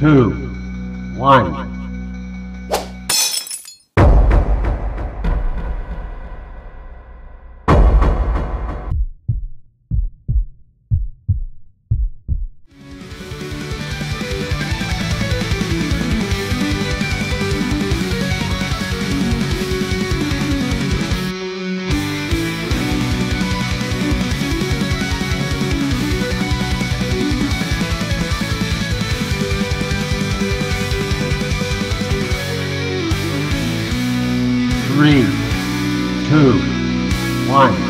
2, 1. Three, 2, 1.